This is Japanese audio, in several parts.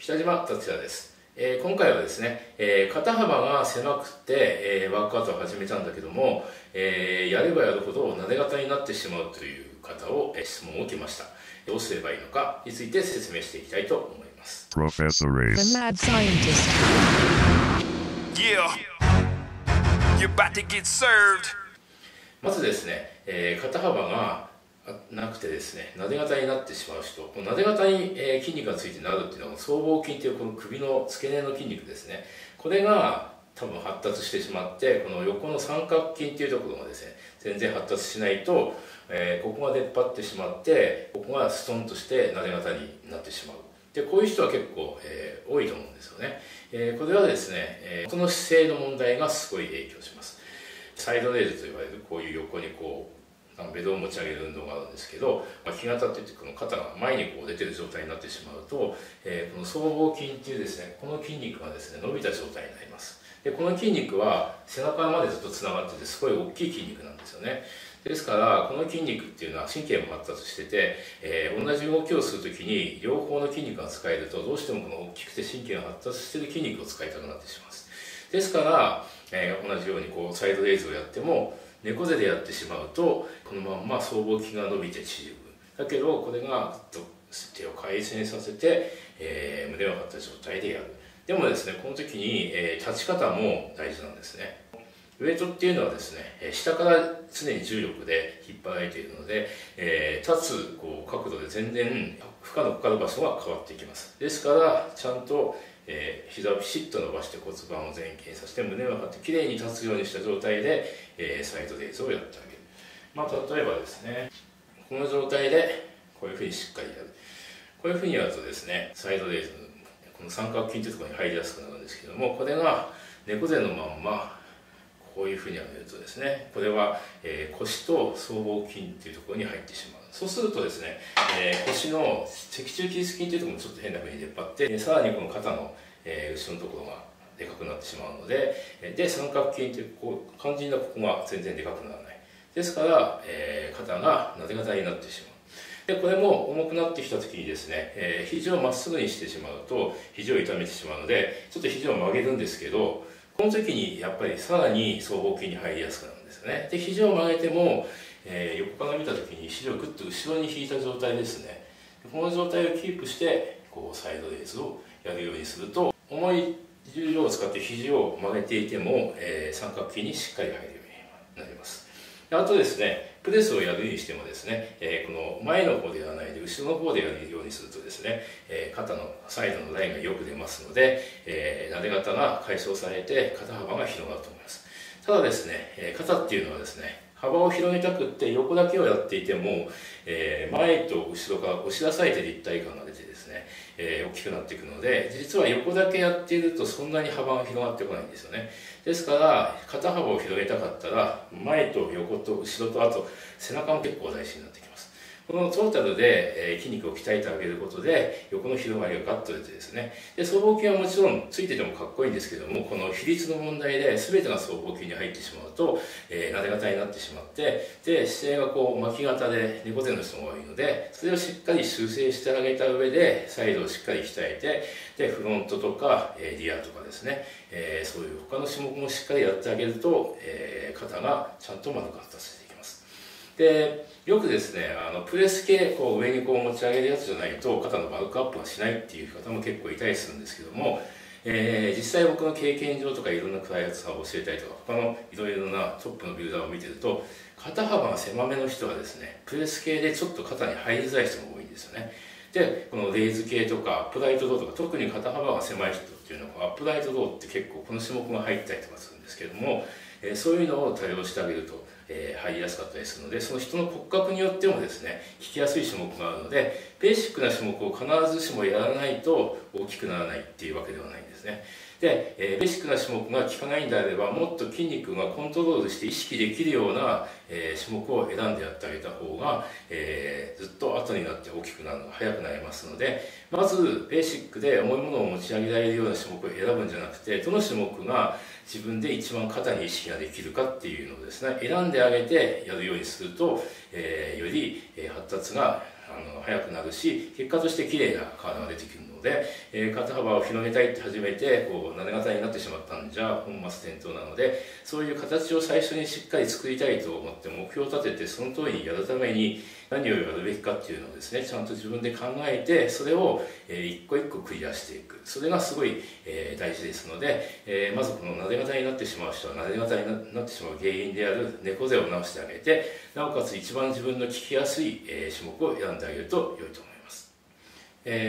北島達也です。今回はですね、肩幅が狭くて、ワークアウトを始めたんだけども、やればやるほどなで型になってしまうという方を、質問を受けました。どうすればいいのかについて説明していきたいと思います。プロフェッサー・レイス The Mad Scientist Yeah You're about to get served。 まずですね、肩幅がなくてですね、なで型になってしまう人、このなで型に、筋肉がついてなるっていうのは僧帽筋というこの首の付け根の筋肉ですね。これが多分発達してしまって、この横の三角筋っていうところがですね全然発達しないと、ここが出っ張ってしまって、ここがストンとしてなで型になってしまう。でこういう人は結構、多いと思うんですよね。これはですね、この姿勢の問題がすごい影響します。サイドレイズと呼ばれるこういう横にこうベルを持ち上げる運動があるんですけど、日向といってこの肩が前にこう出てる状態になってしまうと、この僧帽筋っていうですね、この筋肉がですね伸びた状態になります。でこの筋肉は背中までずっとつながってて、すごい大きい筋肉なんですよね。ですからこの筋肉っていうのは神経も発達してて、同じ動きをするときに両方の筋肉が使えると、どうしてもこの大きくて神経が発達してる筋肉を使いたくなってしまいます。ですから、同じようにこうサイドレイズをやっても猫背でやってしまうと、このまんま僧帽筋が伸びて縮む。だけどこれが手を回旋させて、胸を張った状態でやる。でもですね、この時に、立ち方も大事なんですね。ウェイトっていうのはですね、下から常に重力で引っ張られているので、立つこう角度で全然負荷のかかる場所が変わっていきます。ですからちゃんと膝をピシッと伸ばして骨盤を前傾させて、胸を張ってきれいに立つようにした状態で、サイドレイズをやってあげる。まあ例えばですね、この状態でこういうふうにしっかりやる。こういうふうにやるとですね、サイドレイズのこの三角筋というところに入りやすくなるんですけども、これが猫背のまんまこういうふうにやるとですね、これは、腰と僧帽筋っていうところに入ってしまう。そうするとですね、腰の脊柱起立筋というところもちょっと変な風に出っ張って、さらにこの肩の、後ろのところがでかくなってしまうので、三角筋というこう肝心なここが全然でかくならない。ですから、肩がなで型になってしまう。でこれも重くなってきた時にですね、肘をまっすぐにしてしまうと肘を痛めてしまうので、ちょっと肘を曲げるんですけど、この時にやっぱりさらに僧帽筋に入りやすくなるんですよね。で肘を曲げても、横から見た時に肘をグッと後ろに引いた状態ですね。この状態をキープしてこうサイドレイズをやるようにすると、重い重量を使って肘を曲げていても、三角筋にしっかり入るようになります。あとですね、プレスをやるにしてもですね、この前の方でやらないで後ろの方でやるようにするとですね、肩のサイドのラインがよく出ますので、なで型が解消されて肩幅が広がると思います。ただですね、肩っていうのはですね、幅を広げたくって横だけをやっていても、前と後ろから押し出されて立体感が出てですね、大きくなっていくので、実は横だけやっているとそんなに幅が広がってこないんですよね。ですから肩幅を広げたかったら、前と横と後ろと、あと背中も結構大事になってきます。このトータルで、筋肉を鍛えてあげることで横の広がりがガッと出てですね、で僧帽筋はもちろんついててもかっこいいんですけども、この比率の問題で全てが僧帽筋に入ってしまうと、なで型になってしまって、で姿勢がこう巻き型で猫背の人が多いので、それをしっかり修正してあげた上でサイドをしっかり鍛えて、でフロントとかリアとかですね、そういう他の種目もしっかりやってあげると、肩がちゃんと丸く発達していきます。でよくですね、プレス系こう上にこう持ち上げるやつじゃないと肩のバックアップがしないっていう方も結構いたりするんですけども、実際僕の経験上とかいろんなクライアントさんを教えたりとか、他のいろいろなトップのビルダーを見てると、肩幅が狭めの人はですね、プレス系でちょっと肩に入りづらい人も多いんですよね。でこのレイズ系とかアップライトローとか、特に肩幅が狭い人っていうのはアップライトローって結構この種目が入ったりとかするんですけども、そういうのを多用してあげると、入りやすかったりするので、その人の骨格によってもですね効きやすい種目があるので、ベーシックな種目を必ずしもやらないと大きくならないっていうわけではないんですね。で、ベーシックな種目が効かないんであれば、もっと筋肉がコントロールして意識できるような、種目を選んでやってあげた方が、ずっと後になって大きくなるのが早くなりますので、まずベーシックで重いものを持ち上げられるような種目を選ぶんじゃなくて、どの種目が自分で一番肩に意識ができるかっていうのをですね選んであげてやるようにすると、より発達が早くなるし、結果として綺麗な体が出てくるので。ので、肩幅を広げたいって初めてこうなで肩になってしまったんじゃ本末転倒なので、そういう形を最初にしっかり作りたいと思って目標を立てて、その通りにやるために何をやるべきかっていうのをですね、ちゃんと自分で考えて、それを一個一個クリアしていく、それがすごい大事ですので、まずこのなで肩になってしまう人は、なで肩になってしまう原因である猫背を直してあげて、なおかつ一番自分の効きやすい種目を選んであげると良いと思います。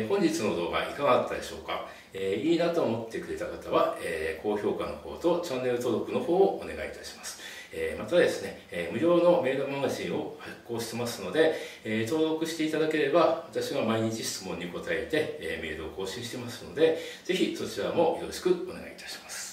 本日の動画いかがだったでしょうか。いいなと思ってくれた方は、高評価の方とチャンネル登録の方をお願いいたします。またですね、無料のメールマガジンを発行してますので、登録していただければ、私が毎日質問に答えて、メールを更新してますので、ぜひそちらもよろしくお願いいたします。